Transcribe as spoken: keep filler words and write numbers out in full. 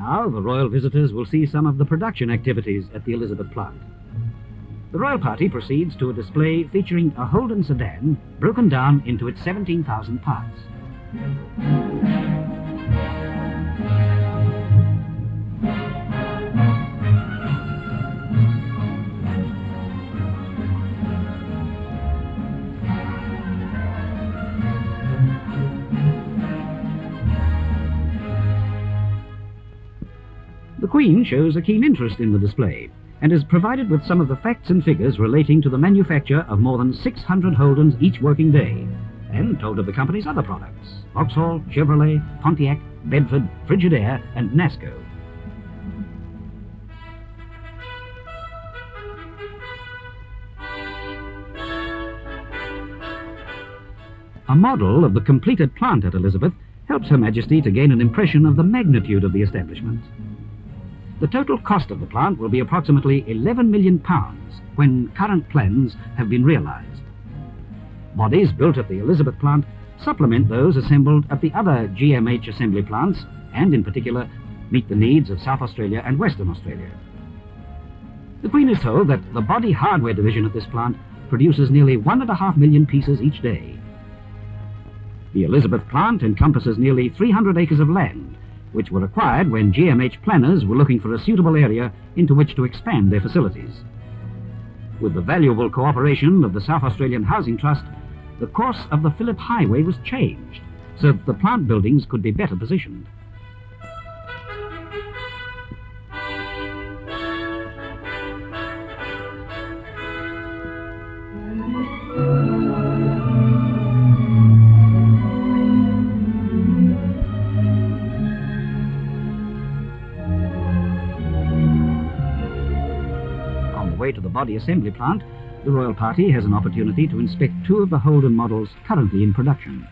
Now the royal visitors will see some of the production activities at the Elizabeth plant. The royal party proceeds to a display featuring a Holden sedan broken down into its seventeen thousand parts. The Queen shows a keen interest in the display and is provided with some of the facts and figures relating to the manufacture of more than six hundred Holdens each working day, and told of the company's other products, Vauxhall, Chevrolet, Pontiac, Bedford, Frigidaire and NASCO. A model of the completed plant at Elizabeth helps Her Majesty to gain an impression of the magnitude of the establishment. The total cost of the plant will be approximately eleven million pounds when current plans have been realised. Bodies built at the Elizabeth plant supplement those assembled at the other G M H assembly plants and, in particular, meet the needs of South Australia and Western Australia. The Queen is told that the body hardware division at this plant produces nearly one and a half million pieces each day. The Elizabeth plant encompasses nearly three hundred acres of land, which were acquired when G M H planners were looking for a suitable area into which to expand their facilities. With the valuable cooperation of the South Australian Housing Trust, the course of the Phillip Highway was changed so that the plant buildings could be better positioned. To the body assembly plant, the royal party has an opportunity to inspect two of the Holden models currently in production.